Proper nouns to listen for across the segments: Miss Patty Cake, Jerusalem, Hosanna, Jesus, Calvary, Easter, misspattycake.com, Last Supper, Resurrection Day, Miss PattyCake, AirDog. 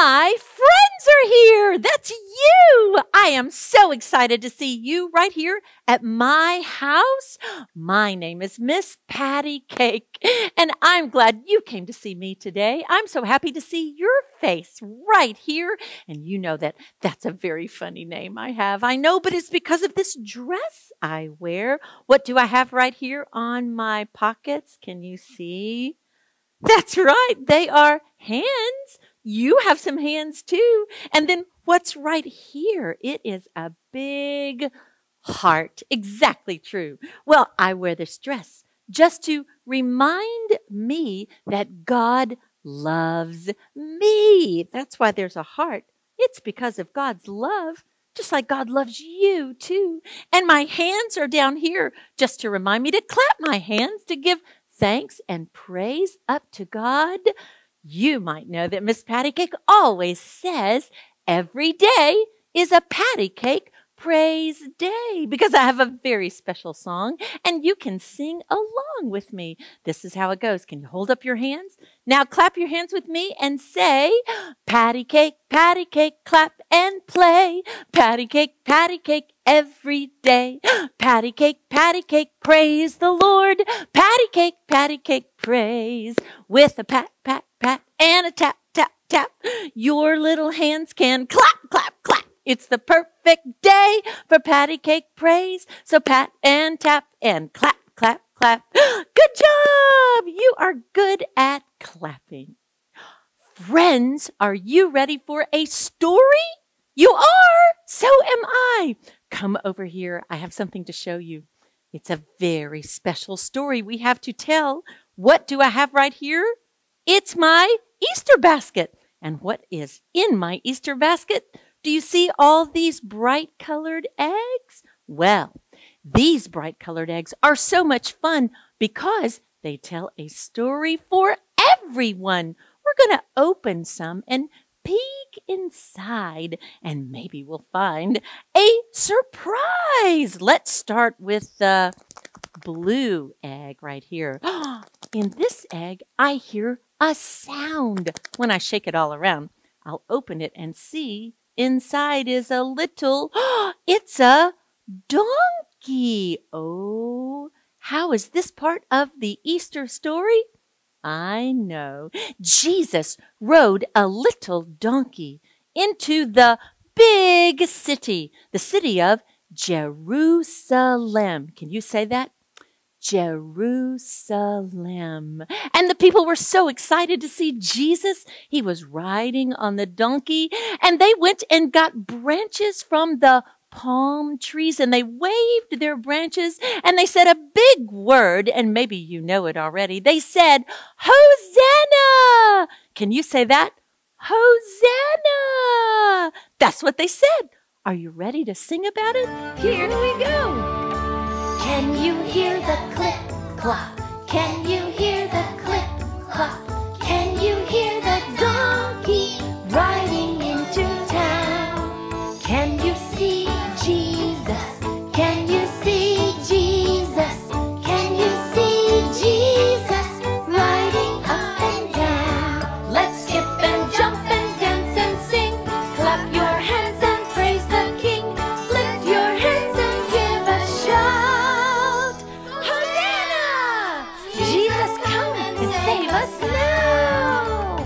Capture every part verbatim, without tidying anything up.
My friends are here! That's you! I am so excited to see you right here at my house. My name is Miss Patty Cake, and I'm glad you came to see me today. I'm so happy to see your face right here. And you know that that's a very funny name I have. I know, but it's because of this dress I wear. What do I have right here on my pockets? Can you see? That's right. They are hands. You have some hands too. And then what's right here? It is a big heart. Exactly true. Well, I wear this dress just to remind me that God loves me. That's why there's a heart. It's because of God's love, just like God loves you too. And my hands are down here just to remind me to clap my hands, to give thanks and praise up to God. You might know that Miss Patty Cake always says every day is a Patty Cake Praise Day, because I have a very special song and you can sing along with me. This is how it goes. Can you hold up your hands? Now clap your hands with me and say, Patty Cake, Patty Cake, clap and play. Patty Cake, Patty Cake, every day. Patty Cake, Patty Cake, praise the Lord. Patty Cake, Patty Cake, praise. With a pat, pat, pat, and a tap, tap, tap. Your little hands can clap, clap, clap. It's the perfect day for Patty Cake praise. So pat and tap and clap, clap, clap. Good job! You are good at clapping. Friends, are you ready for a story? You are! So am I. Come over here. I have something to show you. It's a very special story we have to tell. What do I have right here? It's my Easter basket. And what is in my Easter basket? Do you see all these bright colored eggs? Well, these bright colored eggs are so much fun because they tell a story for everyone. We're going to open some and peek inside, and maybe we'll find a surprise. Let's start with the blue egg right here. In this egg, I hear a sound when I shake it all around. I'll open it and see. Inside is a little, oh, it's a donkey. Oh, how is this part of the Easter story? I know. Jesus rode a little donkey into the big city, the city of Jerusalem. Can you say that? Jerusalem. And the people were so excited to see Jesus. He was riding on the donkey, and they went and got branches from the palm trees, and they waved their branches, and they said a big word, and maybe you know it already. They said, Hosanna! Can you say that? Hosanna! That's what they said. Are you ready to sing about it? Here we go. Can you hear the clip-clop? Can you hear the clip-clop? Can you hear the donkey riding into town? Can you see Jesus? Can you see Jesus? Can you see Jesus riding up and down? Let's skip and jump and dance and sing. Clap your hands and praise the King. Lift your hands and give a shout. Save us now!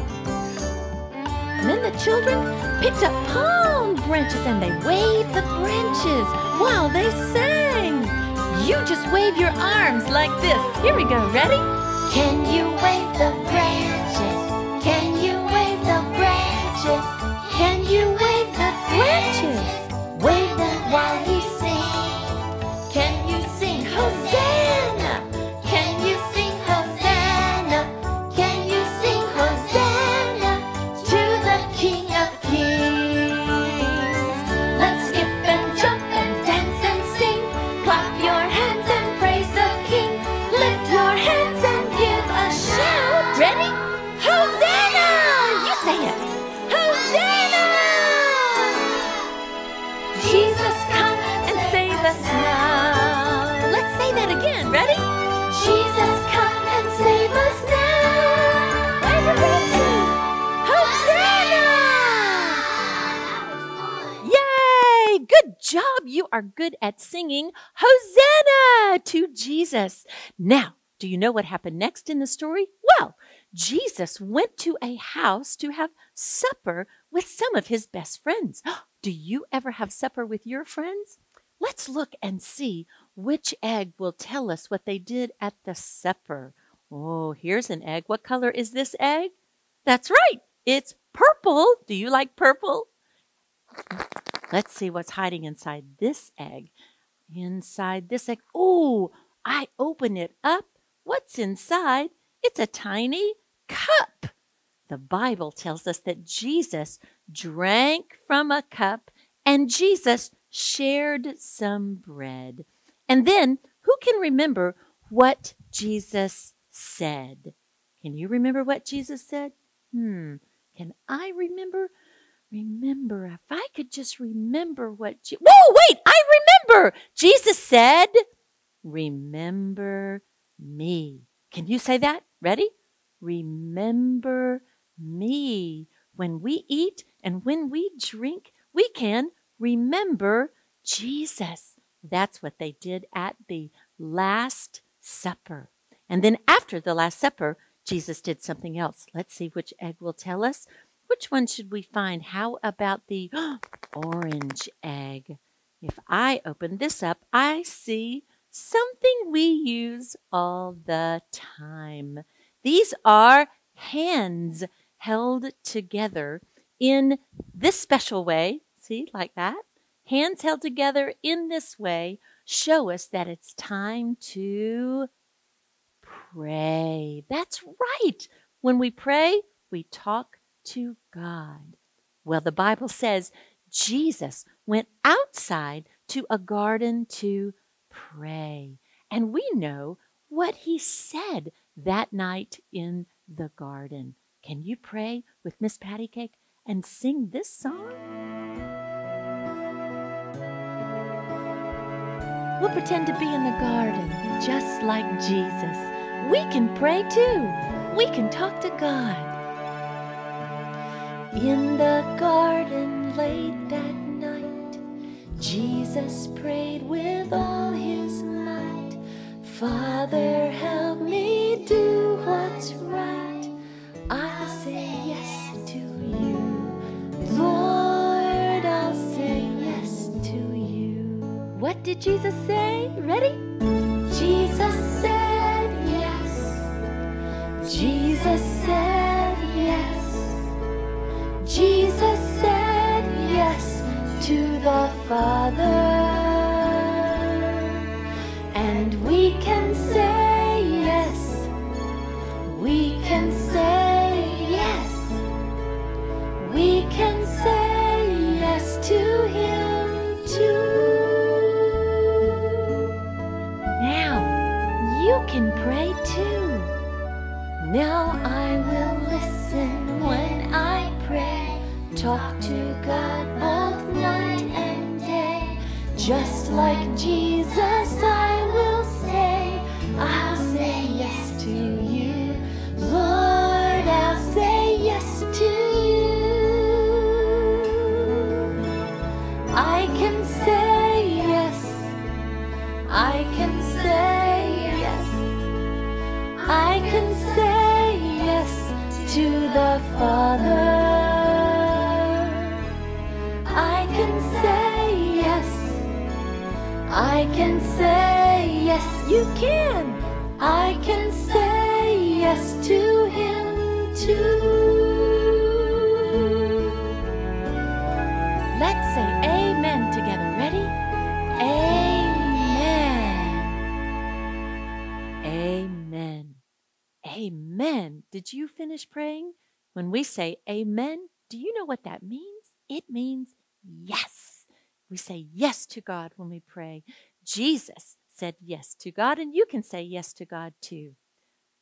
And then the children picked up palm branches and they waved the branches while they sang. You just wave your arms like this. Here we go, ready? Can you wave the branches? Can you wave the branches? Can you wave the branches? Wave them while you sing. Can you sing Hosanna? Save us now! Hosanna! are good at singing Hosanna to Jesus. Now, do you know what happened next in the story? Well, Jesus went to a house to have supper with some of his best friends. Do you ever have supper with your friends? Let's look and see which egg will tell us what they did at the supper. Oh, here's an egg. What color is this egg? That's right. It's purple. Do you like purple? Let's see what's hiding inside this egg. Inside this egg. Oh, I open it up. What's inside? It's a tiny cup. The Bible tells us that Jesus drank from a cup and Jesus shared some bread. And then who can remember what Jesus said? Can you remember what Jesus said? Hmm, can I remember? Remember, if I could just remember what Je- Whoa, wait, I remember. Jesus said, remember me. Can you say that? Ready? Remember me. When we eat and when we drink, we can remember Jesus. That's what they did at the Last Supper. And then after the Last Supper, Jesus did something else. Let's see which egg will tell us. Which one should we find? How about the orange egg? If I open this up, I see something we use all the time. These are hands held together in this special way. See, like that? Hands held together in this way show us that it's time to pray. That's right. When we pray, we talk to God. Well, the Bible says Jesus went outside to a garden to pray. And we know what he said that night in the garden. Can you pray with Miss Patty Cake and sing this song? We'll pretend to be in the garden just like Jesus. We can pray too. We can talk to God. In the garden late that night, Jesus prayed with all his might. Father, help me do what's right. I'll say yes to you. Lord, I'll say yes to you. What did Jesus say? Ready? Jesus said yes. Jesus said yes. Jesus said yes to the Father, and we can say yes, we can say yes, we can say yes to him too. Now you can pray too. Now I will listen when I pray. Talk to God both night and day. Just like Jesus, I will say, I'll say yes to you. Lord, I'll say yes to you. I can say yes. I can say yes. I can say yes to the Father. I can say yes, you can. I can say yes to him too. Let's say amen together. Ready? Amen. Amen. Amen. Did you finish praying? When we say amen, do you know what that means? It means yes. We say yes to God when we pray. Jesus said yes to God, and you can say yes to God too.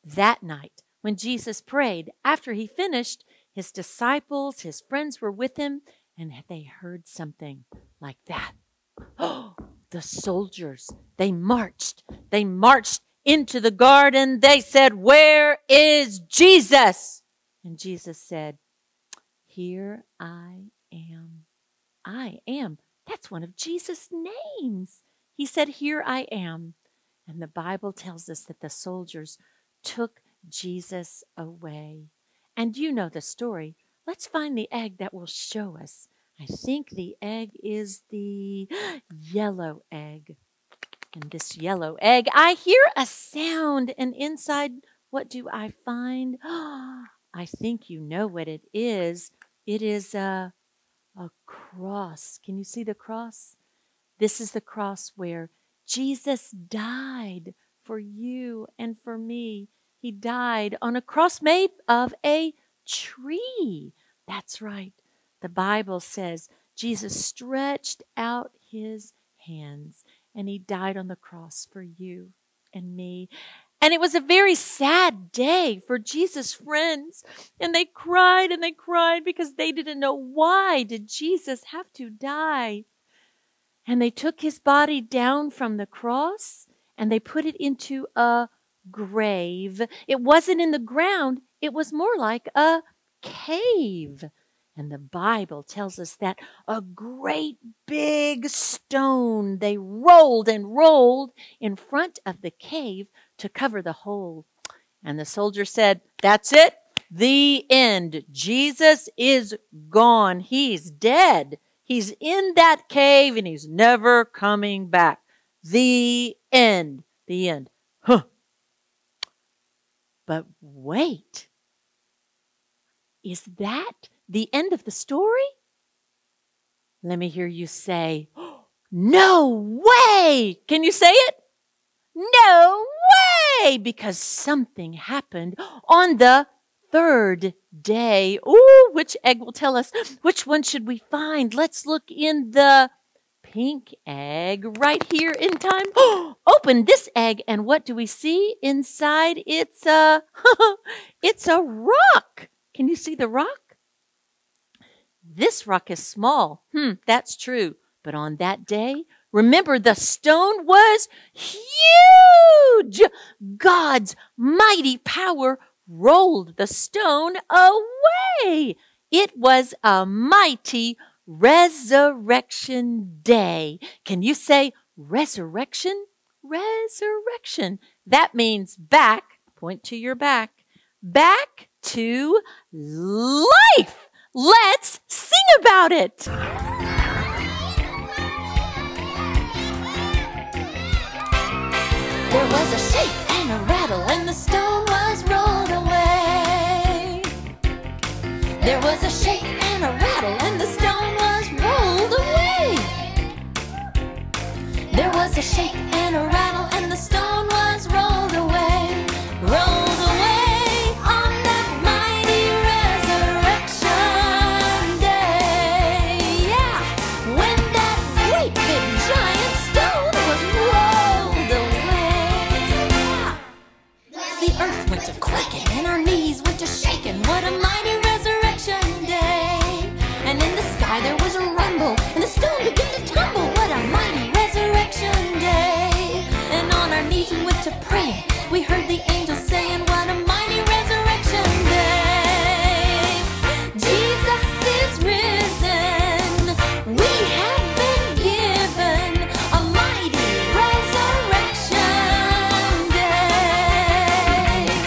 That night, when Jesus prayed, after he finished, his disciples, his friends were with him, and they heard something like that. Oh, the soldiers, they marched. They marched into the garden. They said, "Where is Jesus?" And Jesus said, "Here I am. I am." That's one of Jesus' names. He said, "Here I am." And the Bible tells us that the soldiers took Jesus away. And you know the story. Let's find the egg that will show us. I think the egg is the yellow egg. And this yellow egg, I hear a sound. And inside, what do I find? Oh, I think you know what it is. It is a, a cross. Can you see the cross? This is the cross where Jesus died for you and for me. He died on a cross made of a tree. That's right. The Bible says Jesus stretched out his hands and he died on the cross for you and me. And it was a very sad day for Jesus' friends. And they cried and they cried because they didn't know, why did Jesus have to die? And they took his body down from the cross and they put it into a grave. It wasn't in the ground. It was more like a cave. And the Bible tells us that a great big stone, they rolled and rolled in front of the cave to cover the hole. And the soldier said, "That's it. The end. Jesus is gone. He's dead. He's in that cave and he's never coming back. The end. The end." Huh. But wait. Is that the end of the story? Let me hear you say, "No way!" Can you say it? No way! Because something happened on the third day. Ooh, which egg will tell us? Which one should we find? Let's look in the pink egg right here in time. Open this egg, and what do we see inside? It's a, it's a rock. Can you see the rock? This rock is small. Hmm, that's true. But on that day, remember, the stone was huge. God's mighty power rolled the stone away. It was a mighty resurrection day. Can you say resurrection? Resurrection. That means back. Point to your back. Back to life. Let's sing about it. There was a shake and a rattle and the stone was rolled away. There was a shake and a rattle and the stone was rolled away. There was a shake and a rattle and the stone was rolled away. Rolled away. What a mighty resurrection day. And in the sky there was a rumble, and the stone began to tumble. What a mighty resurrection day. And on our knees we went to pray. We heard the angels saying, what a mighty resurrection day. Jesus is risen. We have been given a mighty resurrection day. When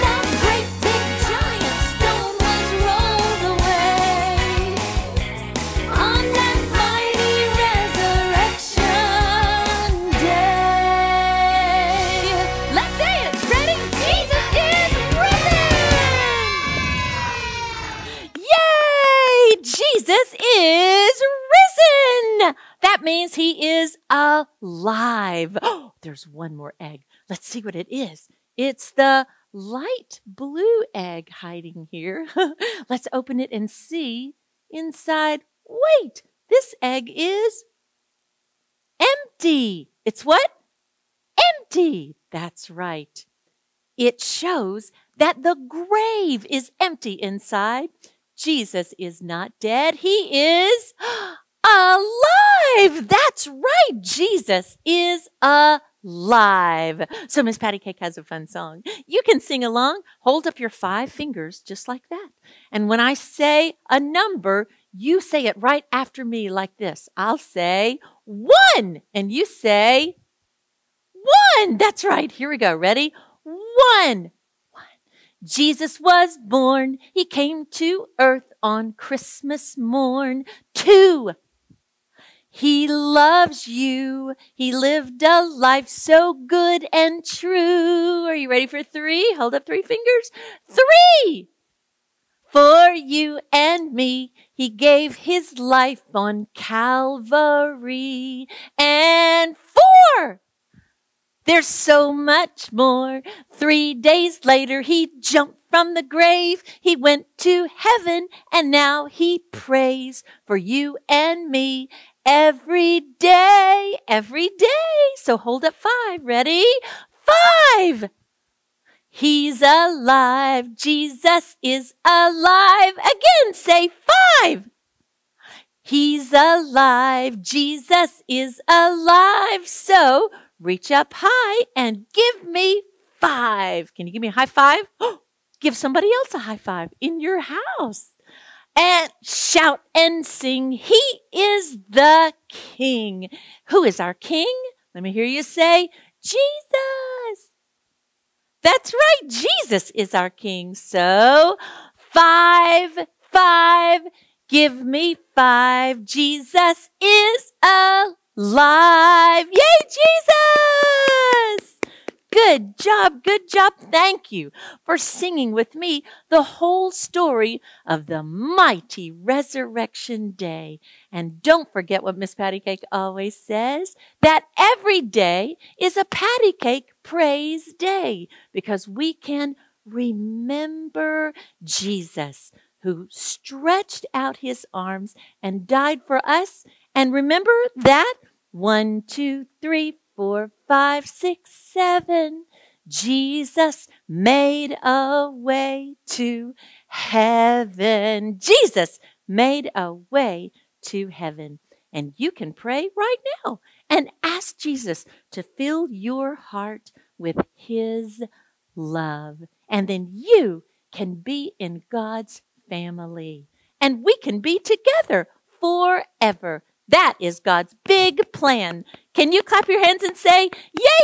that great big giant stone was rolled away. alive. Oh, there's one more egg. Let's see what it is. It's the light blue egg hiding here. Let's open it and see inside. Wait, this egg is empty. It's what? Empty. That's right. It shows that the grave is empty inside. Jesus is not dead. He is alive. That's right. Jesus is alive. So Miss Patty Cake has a fun song. You can sing along. Hold up your five fingers just like that. And when I say a number, you say it right after me like this. I'll say one, and you say one. That's right. Here we go. Ready? One. Jesus was born. He came to earth on Christmas morn. Two, he loves you. He lived a life so good and true. Are you ready for three? Hold up three fingers. Three, for you and me, he gave his life on Calvary. And four, there's so much more. Three days later, he jumped from the grave. He went to heaven, and now he prays for you and me every day, every day. So hold up five. Ready? Five. He's alive. Jesus is alive. Again, say five. He's alive. Jesus is alive. So reach up high and give me five. Can you give me a high five? Oh, give somebody else a high five in your house. And shout and sing, he is the King. Who is our King? Let me hear you say, Jesus. That's right, Jesus is our King. So, five, five, give me five. Jesus is alive. Live. Yay, Jesus! Good job, good job. Thank you for singing with me the whole story of the mighty Resurrection Day. And don't forget what Miss Patty Cake always says, that every day is a Patty Cake Praise Day, because we can remember Jesus, who stretched out his arms and died for us. And remember that one, two, three, four, five, six, seven. Jesus made a way to heaven. Jesus made a way to heaven. And you can pray right now and ask Jesus to fill your heart with his love. And then you can be in God's family. And we can be together forever. That is God's big plan. Can you clap your hands and say, yay,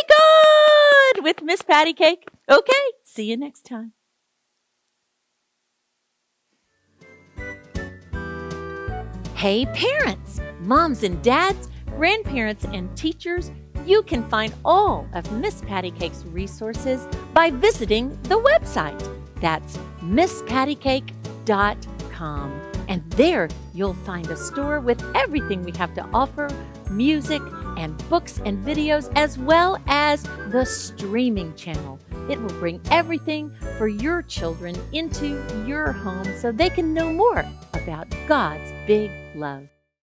God, with Miss Patty Cake? Okay, see you next time. Hey, parents, moms and dads, grandparents and teachers, you can find all of Miss Patty Cake's resources by visiting the website. That's miss patty cake dot com. And there you'll find a store with everything we have to offer, music and books and videos, as well as the streaming channel. It will bring everything for your children into your home so they can know more about God's big love.